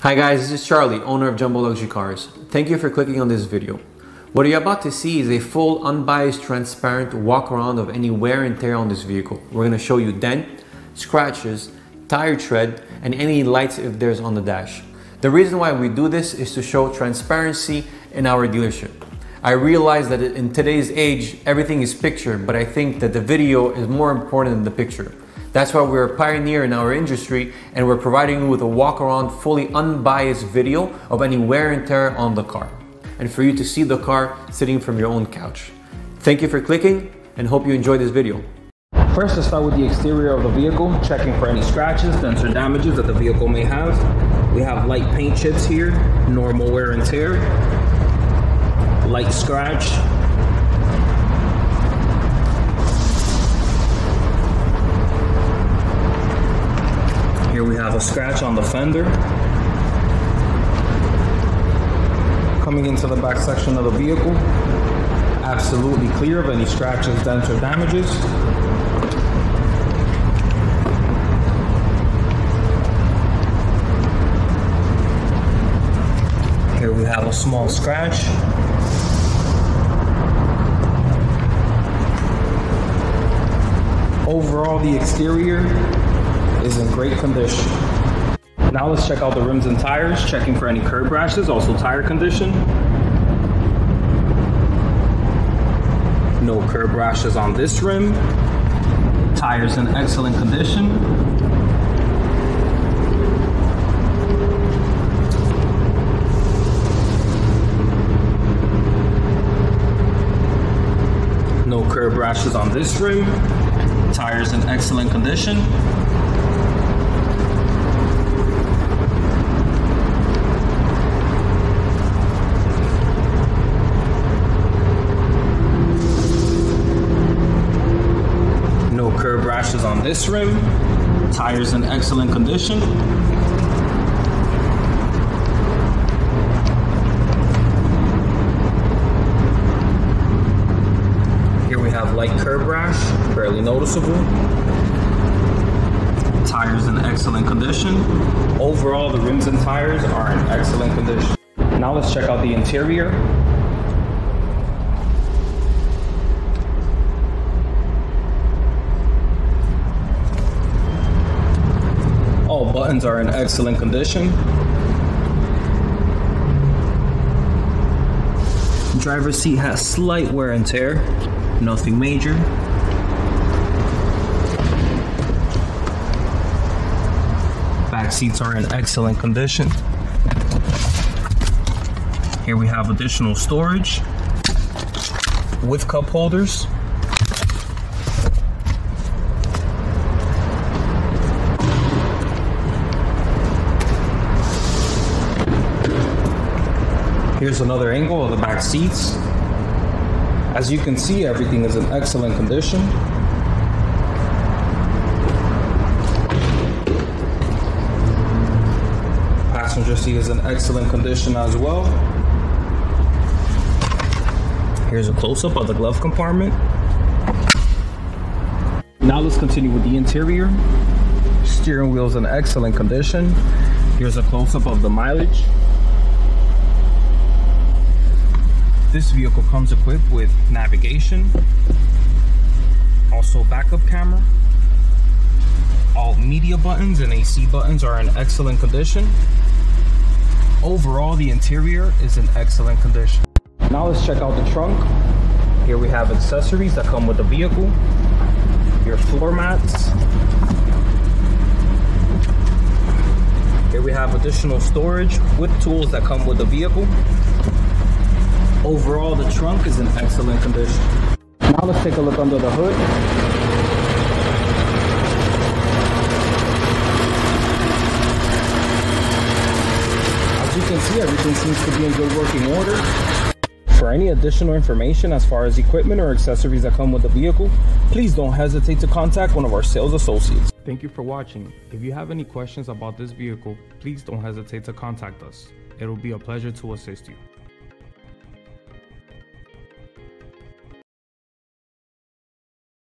Hi guys, this is Charlie, owner of Jumbo Luxury Cars. Thank you for clicking on this video. What you're about to see is a full, unbiased, transparent walk around of any wear and tear on this vehicle. We're going to show you dent, scratches, tire tread, and any lights if there's on the dash. The reason why we do this is to show transparency in our dealership. I realize that in today's age, everything is picture, but I think that the video is more important than the picture. That's why we're a pioneer in our industry, and we're providing you with a walk around, fully unbiased video of any wear and tear on the car, and for you to see the car sitting from your own couch. Thank you for clicking, and hope you enjoyed this video. First, let's start with the exterior of the vehicle, checking for any scratches, dents, or damages that the vehicle may have. We have light paint chips here, normal wear and tear, light scratch, a scratch on the fender. Coming into the back section of the vehicle, absolutely clear of any scratches, dents, or damages. Here we have a small scratch. Overall, the exterior is in great condition. Now let's check out the rims and tires, checking for any curb rashes, also tire condition. No curb rashes on this rim. Tires in excellent condition. No curb rashes on this rim. Tires in excellent condition. Curb rashes on this rim, tires in excellent condition. Here we have light curb rash, barely noticeable. Tires in excellent condition. Overall, the rims and tires are in excellent condition. Now let's check out the interior. All buttons are in excellent condition. Driver's seat has slight wear and tear, nothing major. Back seats are in excellent condition. Here we have additional storage with cup holders. Here's another angle of the back seats. As you can see, everything is in excellent condition. Passenger seat is in excellent condition as well. Here's a close-up of the glove compartment. Now let's continue with the interior. Steering wheel is in excellent condition. Here's a close-up of the mileage. This vehicle comes equipped with navigation, also backup camera. All media buttons and AC buttons are in excellent condition. Overall, the interior is in excellent condition. Now let's check out the trunk. Here we have accessories that come with the vehicle, your floor mats. Here we have additional storage with tools that come with the vehicle. Overall, the trunk is in excellent condition. Now let's take a look under the hood. As you can see, everything seems to be in good working order. For any additional information as far as equipment or accessories that come with the vehicle, please don't hesitate to contact one of our sales associates. Thank you for watching. If you have any questions about this vehicle, please don't hesitate to contact us. It will be a pleasure to assist you.